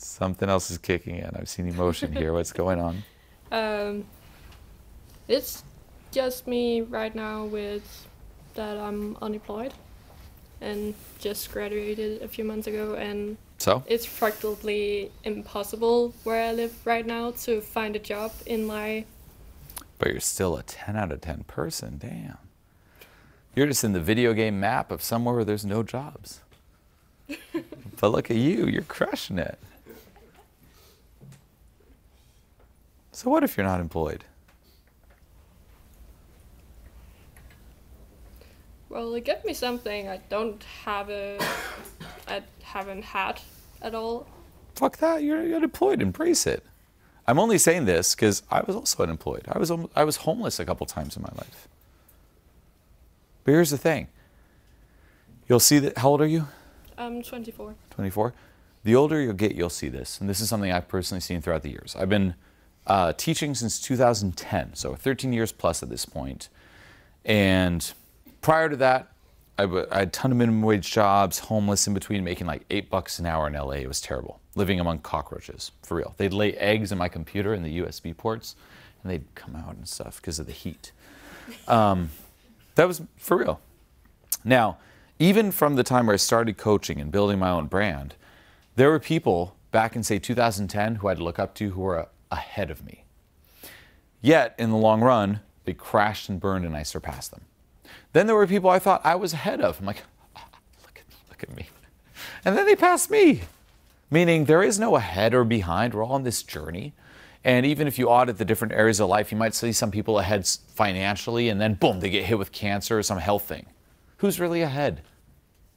Something else is kicking in. I've seen emotion here. What's going on? It's just me right now with that I'm unemployed and just graduated a few months ago, and so it's practically impossible where I live right now to find a job in my... But you're still a 10 out of 10 person, damn. You're just in the video game map of somewhere where there's no jobs. But look at you, you're crushing it. So what if you're not employed? Well, it gave me something I don't have I haven't had at all. Fuck that, you're unemployed, embrace it. I'm only saying this because I was also unemployed. I was homeless a couple times in my life. But here's the thing. You'll see that, how old are you? I'm 24. 24? The older you'll get, you'll see this. And this is something I've personally seen throughout the years. I've been teaching since 2010, so 13 years plus at this point. And prior to that, I had a ton of minimum wage jobs, homeless in between, making like $8 an hour in LA. It was terrible. Living among cockroaches, for real. They'd lay eggs in my computer in the USB ports, and they'd come out and stuff because of the heat. That was for real. Now, even from the time where I started coaching and building my own brand, there were people back in, say, 2010 who I'd look up to who were ahead of me. Yet, in the long run, they crashed and burned and I surpassed them. Then there were people I thought I was ahead of. I'm like, oh, look at me. And then they passed me. Meaning there is no ahead or behind. We're all on this journey. And even if you audit the different areas of life, you might see some people ahead financially and then boom, they get hit with cancer or some health thing. Who's really ahead?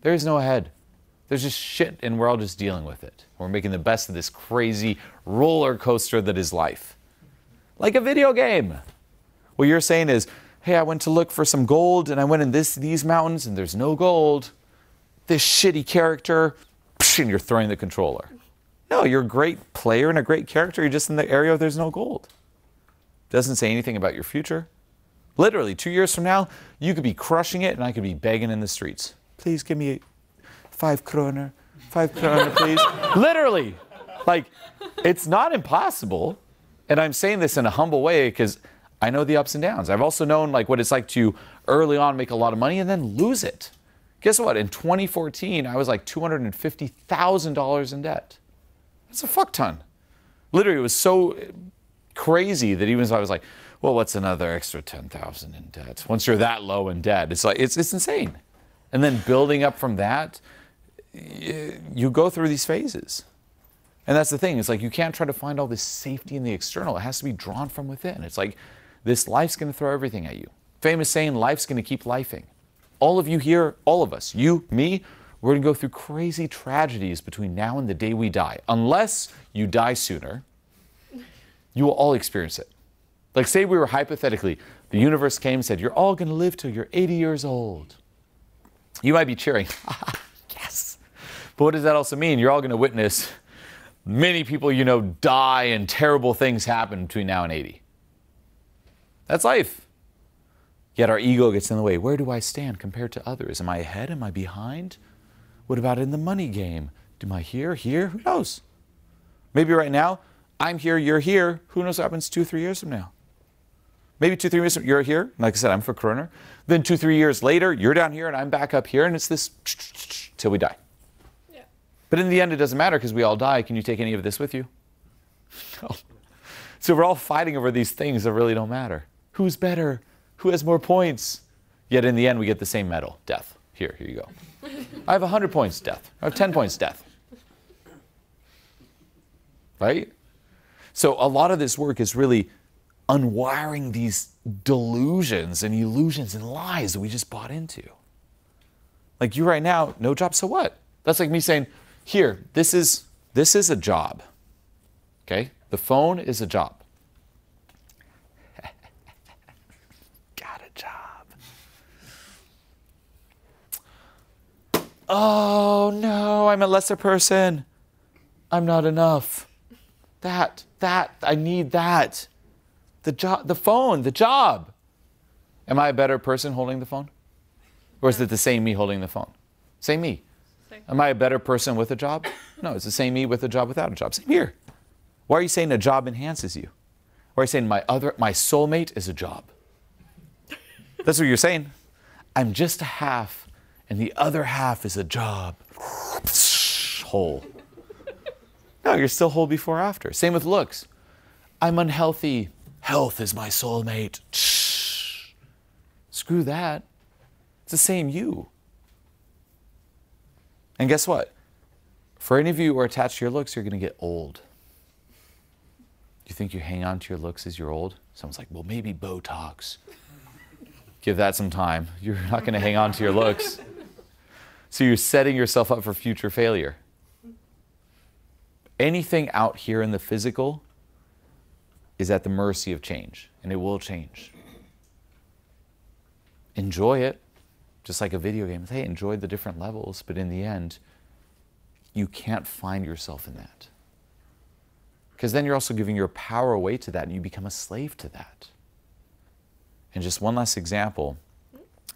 There is no ahead. There's just shit and we're all just dealing with it. We're making the best of this crazy roller coaster that is life. Like a video game. What you're saying is, hey, I went to look for some gold and I went in these mountains and there's no gold. This shitty character, and you're throwing the controller. No, you're a great player and a great character. You're just in the area where there's no gold. Doesn't say anything about your future. Literally, 2 years from now, you could be crushing it and I could be begging in the streets. Please give me 5 kroner. 5 kroner, please. Literally. Like, it's not impossible. And I'm saying this in a humble way because I know the ups and downs. I've also known like what it's like to early on make a lot of money and then lose it. Guess what? In 2014, I was like $250,000 in debt. That's a fuck ton. Literally, it was so crazy that even so I was like, well, what's another extra 10,000 in debt? Once you're that low in debt, it's like, it's insane. And then building up from that, you go through these phases. And that's the thing. It's like, you can't try to find all this safety in the external. It has to be drawn from within. It's like, this life's going to throw everything at you. Famous saying, life's going to keep lifing. All of you here, all of us, you, me, we're going to go through crazy tragedies between now and the day we die. Unless you die sooner, you will all experience it. Like say we were hypothetically, the universe came and said, you're all going to live till you're 80 years old. You might be cheering, yes. But what does that also mean? You're all going to witness many people you know die and terrible things happen between now and 80. That's life. Yet our ego gets in the way. Where do I stand compared to others? Am I ahead? Am I behind? What about in the money game? Am I here? Who knows? Maybe right now, I'm here, you're here. Who knows what happens 2-3 years from now? Maybe 2-3 years from now, you're here. Like I said, I'm for Corona. Then 2-3 years later, you're down here and I'm back up here. And it's this till we die. Yeah. But in the end, it doesn't matter because we all die. Can you take any of this with you? No. So we're all fighting over these things that really don't matter. Who's better? Who has more points? Yet in the end, we get the same medal, death. Here you go. I have 100 points, death. I have 10 points, death. Right? So a lot of this work is really unwiring these delusions and illusions and lies that we just bought into. Like you right now, no job, so what? That's like me saying, here, this is a job. Okay? The phone is a job. Oh no, I'm a lesser person. I'm not enough. I need that. The phone, the job. Am I a better person holding the phone? Or is it the same me holding the phone? Same me. Am I a better person with a job? No, it's the same me with a job, without a job. Same here. Why are you saying a job enhances you? Why are you saying my soulmate is a job? That's what you're saying. I'm just a half, and the other half is a job. Whole. No, you're still whole before or after. Same with looks. I'm unhealthy. Health is my soulmate. Screw that. It's the same you. And guess what? For any of you who are attached to your looks, you're going to get old. You think you hang on to your looks as you're old? Someone's like, well, maybe Botox. Give that some time. You're not going to hang on to your looks. So you're setting yourself up for future failure. Anything out here in the physical is at the mercy of change, and it will change. Enjoy it, just like a video game. Hey, enjoy the different levels, but in the end, you can't find yourself in that. Because then you're also giving your power away to that, and you become a slave to that. And just one last example.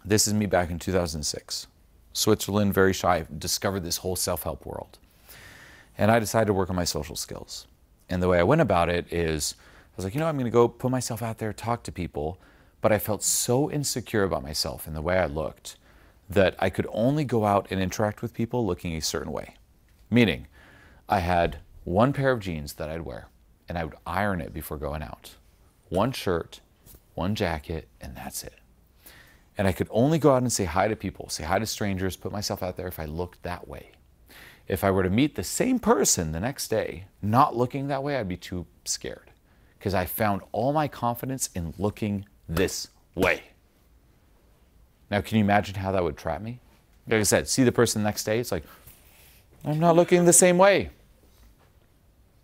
This is me back in 2006. Switzerland, very shy, I discovered this whole self-help world. And I decided to work on my social skills. And the way I went about it is, I was like, you know, I'm going to go put myself out there, talk to people. But I felt so insecure about myself and the way I looked that I could only go out and interact with people looking a certain way. Meaning, I had one pair of jeans that I'd wear, and I would iron it before going out. One shirt, one jacket, and that's it. And I could only go out and say hi to people, say hi to strangers, put myself out there if I looked that way. If I were to meet the same person the next day, not looking that way, I'd be too scared. Because I found all my confidence in looking this way. Now, can you imagine how that would trap me? Like I said, see the person the next day, it's like, I'm not looking the same way.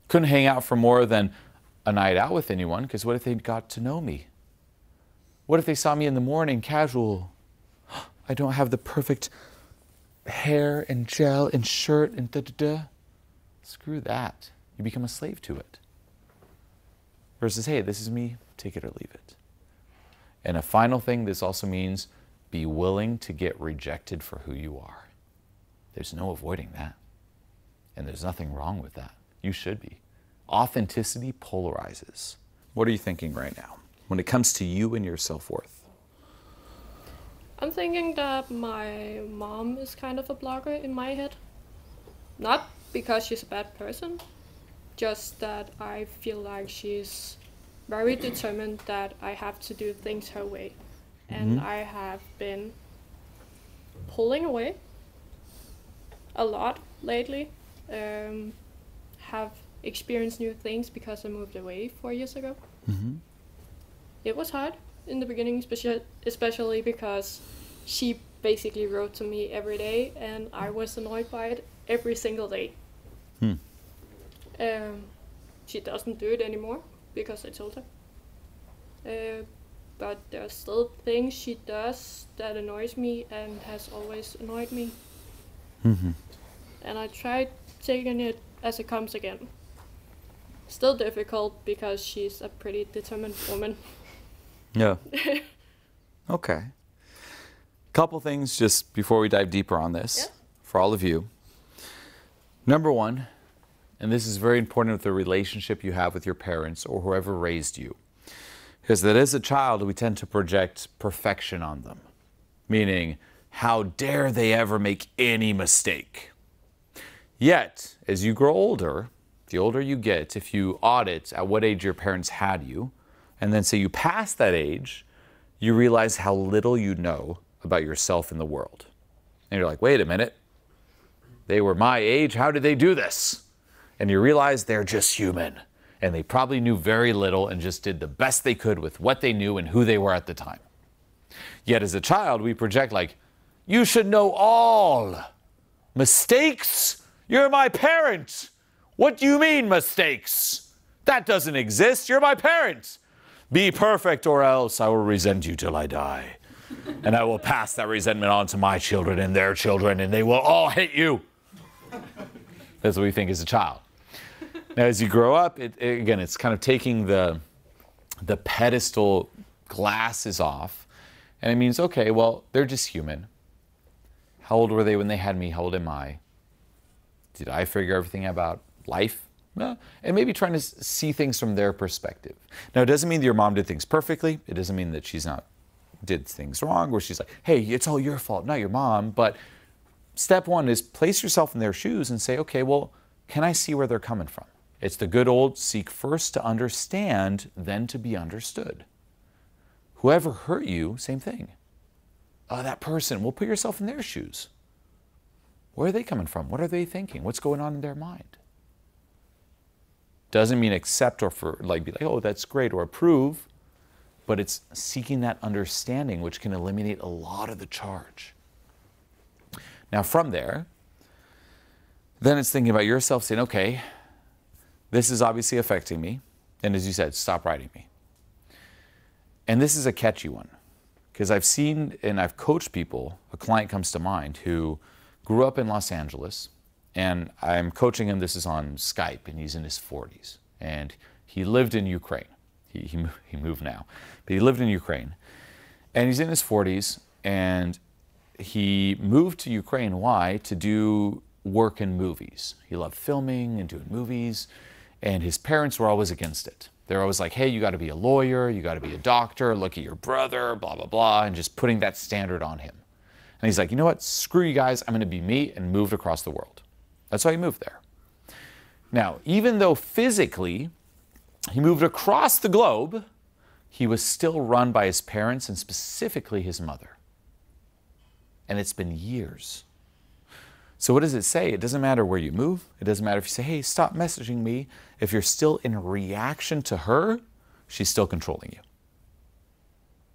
Couldn't hang out for more than a night out with anyone, because what if they got to know me? What if they saw me in the morning, casual? I don't have the perfect hair and gel and shirt and da-da-da. Screw that. You become a slave to it. Versus, hey, this is me, take it or leave it. And a final thing, this also means be willing to get rejected for who you are. There's no avoiding that. And there's nothing wrong with that. You should be. Authenticity polarizes. What are you thinking right now when it comes to you and your self-worth? I'm thinking that my mom is kind of a blocker in my head. Not because she's a bad person, just that I feel like she's very determined that I have to do things her way. And I have been pulling away a lot lately. Have experienced new things because I moved away 4 years ago. It was hard in the beginning, especially because she basically wrote to me every day, and I was annoyed by it every single day. She doesn't do it anymore because I told her. But there's still things she does that annoys me and has always annoyed me. And I tried taking it as it comes again. Still difficult because she's a pretty determined woman. Yeah. Okay. Couple things just before we dive deeper on this for all of you. Number one, and this is very important with the relationship you have with your parents or whoever raised you, because that as a child, we tend to project perfection on them, meaning how dare they ever make any mistake. Yet, as you grow older, the older you get, if you audit at what age your parents had you, and then say you pass that age, you realize how little you know about yourself in the world. And you're like, wait a minute, they were my age, how did they do this? And you realize they're just human, and they probably knew very little and just did the best they could with what they knew and who they were at the time. Yet as a child, we project like, you should know all mistakes. You're my parent. What do you mean mistakes? That doesn't exist. You're my parent. Be perfect or else I will resent you till I die. And I will pass that resentment on to my children and their children, and they will all hate you. That's what we think as a child. Now, as you grow up, again, it's kind of taking the pedestal glasses off. And it means, okay, well, they're just human. How old were they when they had me? How old am I? did I figure everything about life? And maybe trying to see things from their perspective. Now, it doesn't mean that your mom did things perfectly. It doesn't mean that she's not did things wrong, where she's like, hey, it's all your fault, not your mom. But step one is place yourself in their shoes and say, okay, well, can I see where they're coming from? It's the good old seek first to understand, then to be understood. Whoever hurt you, same thing. Oh, that person. Well, put yourself in their shoes. Where are they coming from? What are they thinking? What's going on in their mind? Doesn't mean accept or for like be like, oh, that's great, or approve, but it's seeking that understanding, which can eliminate a lot of the charge. Now from there, then it's thinking about yourself, saying, okay, this is obviously affecting me. And as you said, stop writing me. And this is a catchy one, because I've seen and I've coached people, a client comes to mind who grew up in Los Angeles, and I'm coaching him, this is on Skype, and he's in his 40s. And he lived in Ukraine. He moved now, but he lived in Ukraine. And he's in his 40s, and he moved to Ukraine, why? To do work in movies. He loved filming and doing movies, and his parents were always against it. They're always like, hey, you gotta be a lawyer, you gotta be a doctor, look at your brother, blah, blah, blah, and just putting that standard on him. And he's like, you know what, screw you guys, I'm gonna be me, and moved across the world. That's why he moved there. Now, even though physically he moved across the globe, he was still run by his parents and specifically his mother. And it's been years. So what does it say? It doesn't matter where you move. It doesn't matter if you say, hey, stop messaging me. If you're still in reaction to her, she's still controlling you.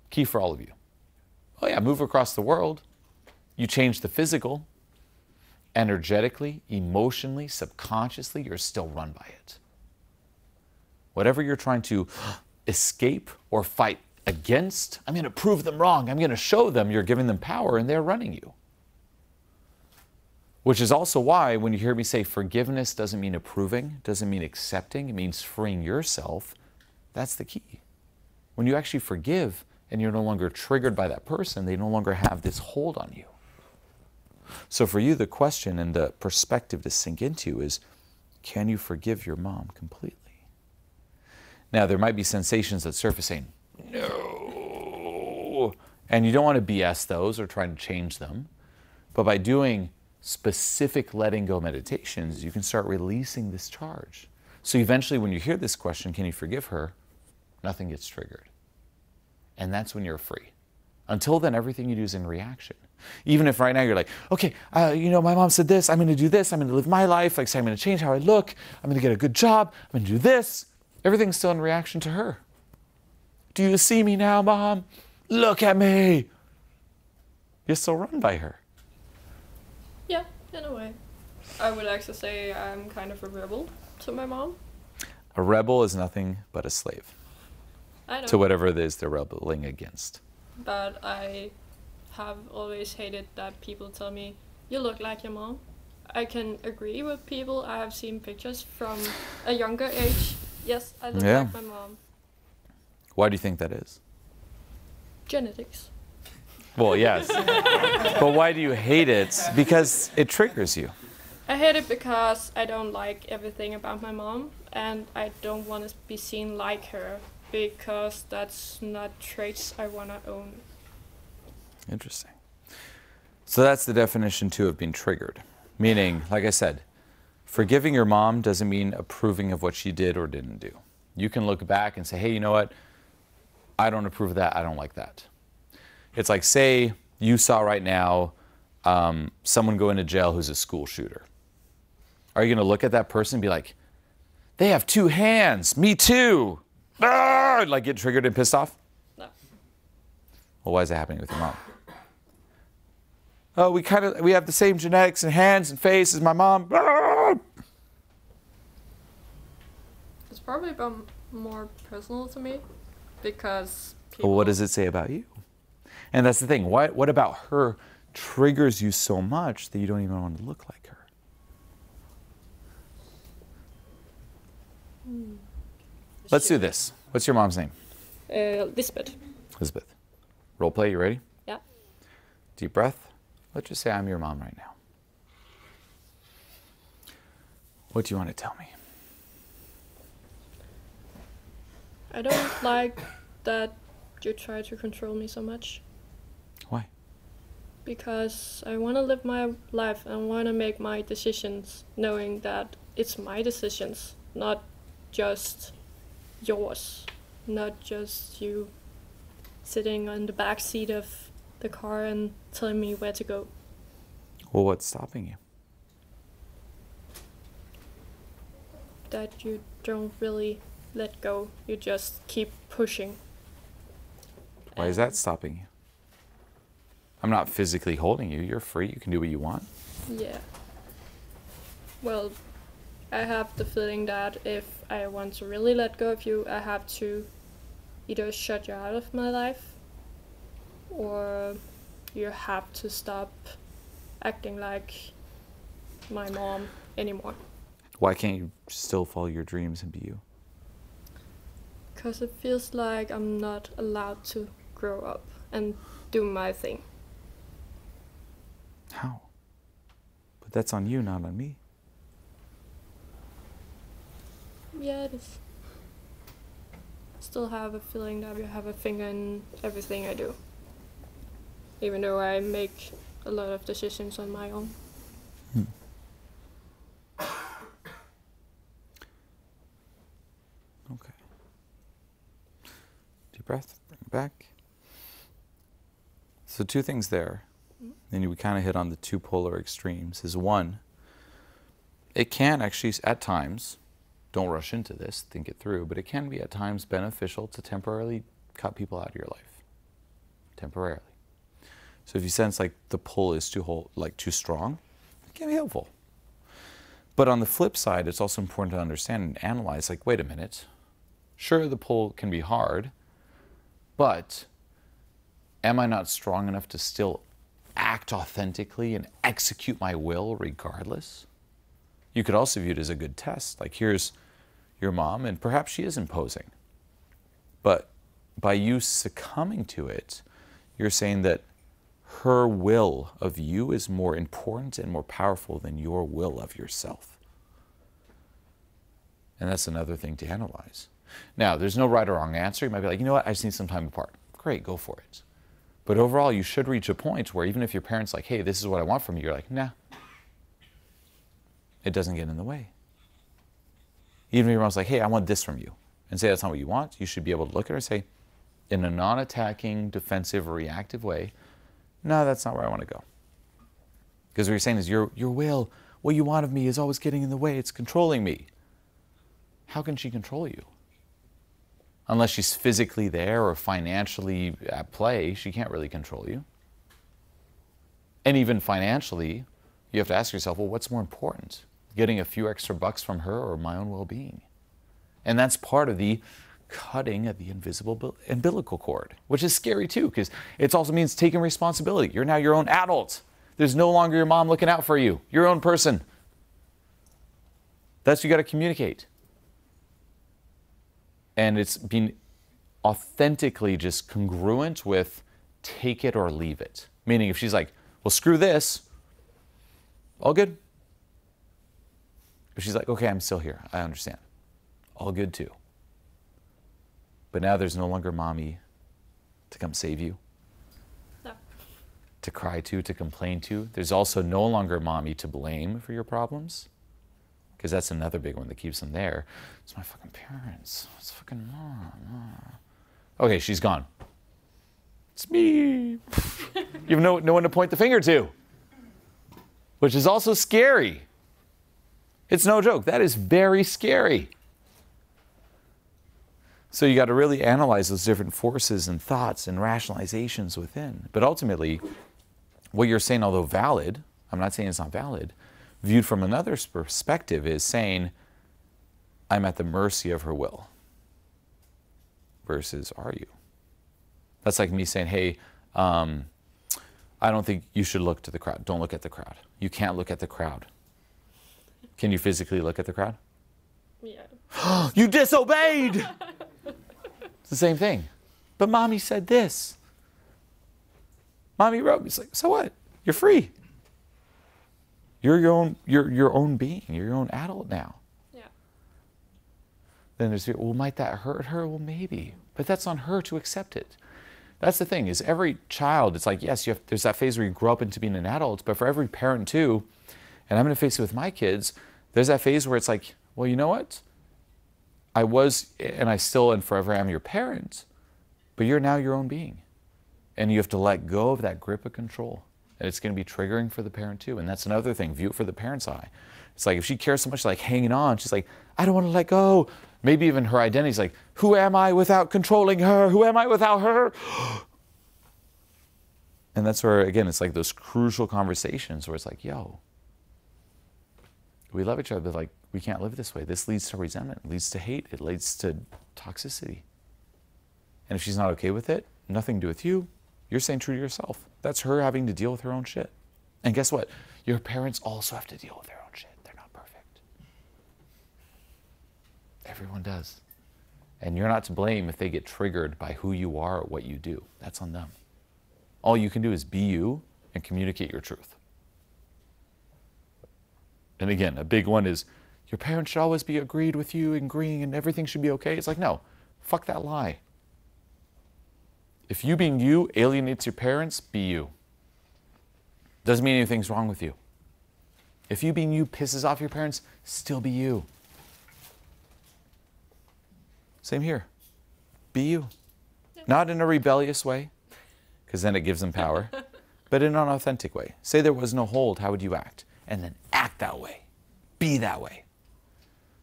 Key for all of you. Oh yeah, move across the world. You change the physical. Energetically, emotionally, subconsciously, you're still run by it. Whatever you're trying to escape or fight against, I'm going to prove them wrong. I'm going to show them you're giving them power and they're running you. Which is also why when you hear me say forgiveness doesn't mean approving, doesn't mean accepting, it means freeing yourself. That's the key. When you actually forgive and you're no longer triggered by that person, they no longer have this hold on you. So for you, the question and the perspective to sink into is, can you forgive your mom completely? Now, there might be sensations that surface saying, no. And you don't want to BS those or try to change them. But by doing specific letting go meditations, you can start releasing this charge. So eventually when you hear this question, can you forgive her? Nothing gets triggered. And that's when you're free. Until then, everything you do is in reaction. Even if right now you're like, okay, you know, my mom said this, I'm going to do this, I'm going to live my life, like say I'm going to change how I look, I'm going to get a good job, I'm going to do this. Everything's still in reaction to her. Do you see me now, mom? Look at me. You're still run by her. Yeah, in a way. I would actually say I'm kind of a rebel to my mom. A rebel is nothing but a slave. I know. To whatever it is they're rebelling against. But I have always hated that people tell me, you look like your mom. I can agree with people. I have seen pictures from a younger age. Yes, I look like my mom. Why do you think that is? Genetics. Well, yes. But why do you hate it? Because it triggers you. I hate it because I don't like everything about my mom, and I don't want to be seen like her, because that's not traits I want to own. Interesting. So that's the definition, too, of being triggered. Meaning, like I said, forgiving your mom doesn't mean approving of what she did or didn't do. You can look back and say, hey, you know what? I don't approve of that. I don't like that. It's like, say you saw right now someone go into jail who's a school shooter. Are you going to look at that person and be like, they have two hands, me too? Ah! Like get triggered and pissed off? No. Well, why is that happening with your mom? Oh, we have the same genetics and hands and face as my mom. Ah! It's probably been more personal to me because people... Well, what does it say about you? And that's the thing. What about her triggers you so much that you don't even want to look like her? Mm. Let's do this. What's your mom's name? Lisbeth. Lisbeth. Role play, you ready? Yeah. Deep breath. Let's just say I'm your mom right now. What do you want to tell me? I don't like that you try to control me so much. Why? Because I want to live my life and want to make my decisions, knowing that it's my decisions, not just yours, not just you sitting on the back seat of the car and telling me where to go. Well, what's stopping you? That you don't really let go. You just keep pushing. Why is that stopping you? I'm not physically holding you. You're free. You can do what you want. Yeah. Well, I have the feeling that if I want to really let go of you, I have to either shut you out of my life, or you have to stop acting like my mom anymore. Why can't you still follow your dreams and be you? Because it feels like I'm not allowed to grow up and do my thing. How? But that's on you, not on me. Yeah, it is. I still have a feeling that you have a finger in everything I do, even though I make a lot of decisions on my own. Okay. Deep breath, bring it back. So two things there, and we kind of hit on the two polar extremes, is one, it can actually, at times, don't rush into this, think it through, but it can be at times beneficial to temporarily cut people out of your life, temporarily. So if you sense like the pull is too strong, it can be helpful. But on the flip side, it's also important to understand and analyze, like, wait a minute, sure, the pull can be hard, but am I not strong enough to still act authentically and execute my will regardless? You could also view it as a good test. Like, here's your mom, and perhaps she is imposing. But by you succumbing to it, you're saying that her will of you is more important and more powerful than your will of yourself. And that's another thing to analyze. Now, there's no right or wrong answer. You might be like, you know what, I just need some time apart. Great, go for it. But overall, you should reach a point where even if your parents like, hey, this is what I want from you, you're like, nah. It doesn't get in the way. Even if your mom's like, hey, I want this from you, and say that's not what you want, you should be able to look at her and say, in a non-attacking, defensive, or reactive way, no, that's not where I want to go. Because what you're saying is your will, what you want of me is always getting in the way, it's controlling me. How can she control you? Unless she's physically there or financially at play, she can't really control you. And even financially, you have to ask yourself, well, what's more important? Getting a few extra bucks from her or my own well-being? And that's part of the cutting of the invisible umbilical cord, which is scary too, because it also means taking responsibility. You're now your own adult. There's no longer your mom looking out for you. Your own person. That's what you got to communicate. And it's being authentically just congruent with take it or leave it. Meaning if she's like, well, screw this, all good. If she's like, okay, I'm still here, I understand, all good too. But now there's no longer mommy to come save you, no, to cry to complain to. There's also no longer mommy to blame for your problems, because that's another big one that keeps them there. It's my fucking parents, it's fucking mom. Okay, she's gone. It's me. You have no one to point the finger to, which is also scary. It's no joke, that is very scary. So you got to really analyze those different forces and thoughts and rationalizations within. But ultimately, what you're saying, although valid, I'm not saying it's not valid, viewed from another perspective is saying, I'm at the mercy of her will, versus are you? That's like me saying, hey, I don't think you should look to the crowd. Don't look at the crowd. You can't look at the crowd. Can you physically look at the crowd? Yeah. You disobeyed! It's the same thing. But mommy said this. Mommy wrote me. It's like, so what? You're free. You're your own being. You're your own adult now. Yeah. Then there's, well, might that hurt her? Well, maybe. But that's on her to accept it. That's the thing, is every child, it's like, yes, you have, there's that phase where you grow up into being an adult, but for every parent too, and I'm going to face it with my kids, there's that phase where it's like, well, you know what? I was, and I still and forever am your parent, but you're now your own being. And you have to let go of that grip of control. And it's going to be triggering for the parent too. And that's another thing, view it for the parent's eye. It's like, if she cares so much, like hanging on, she's like, I don't want to let go. Maybe even her identity's like, who am I without controlling her? Who am I without her? And that's where, again, it's like those crucial conversations where it's like, yo, we love each other, but like, we can't live this way. This leads to resentment, it leads to hate, it leads to toxicity. And if she's not okay with it, nothing to do with you, you're staying true to yourself. That's her having to deal with her own shit. And guess what? Your parents also have to deal with their own shit. They're not perfect. Everyone does. And you're not to blame if they get triggered by who you are or what you do. That's on them. All you can do is be you and communicate your truth. And again, a big one is, your parents should always be agreed with you and agreeing and everything should be okay. It's like, no, fuck that lie. If you being you alienates your parents, be you. Doesn't mean anything's wrong with you. If you being you pisses off your parents, still be you. Same here. Be you. Not in a rebellious way, because then it gives them power, but in an authentic way. Say there was no hold, how would you act? And then act that way. Be that way.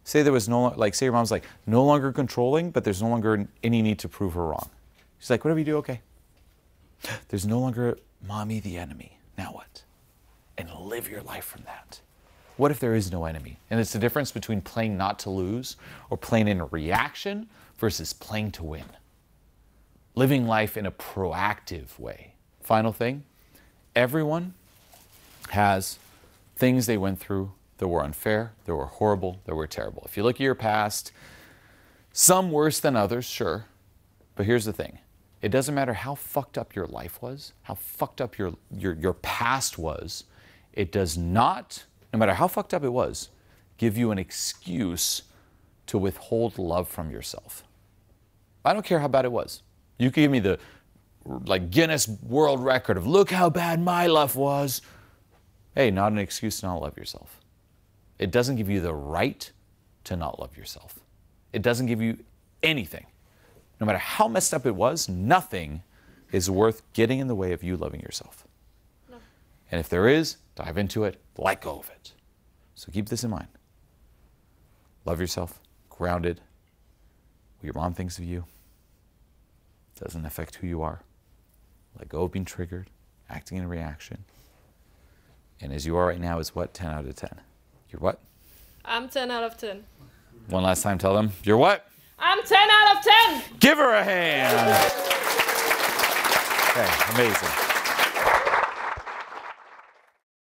Say there was no, like, say your mom's like, no longer controlling, but there's no longer any need to prove her wrong. She's like, whatever you do, okay. There's no longer mommy the enemy. Now what? And live your life from that. What if there is no enemy? And it's the difference between playing not to lose or playing in a reaction versus playing to win. Living life in a proactive way. Final thing, everyone has things they went through that were unfair, that were horrible, that were terrible. If you look at your past, some worse than others, sure. But here's the thing. It doesn't matter how fucked up your life was, how fucked up your past was, it does not, no matter how fucked up it was, give you an excuse to withhold love from yourself. I don't care how bad it was. You can give me the like Guinness World Record of look how bad my love was. Hey, not an excuse to not love yourself. It doesn't give you the right to not love yourself. It doesn't give you anything. No matter how messed up it was, nothing is worth getting in the way of you loving yourself. No. And if there is, dive into it, let go of it. So keep this in mind. Love yourself, grounded. What your mom thinks of you doesn't affect who you are. Let go of being triggered, acting in reaction. And as you are right now is what? 10 out of 10. You're what? I'm 10 out of 10. One last time, tell them, you're what? I'm 10 out of 10. Give her a hand. Okay, amazing.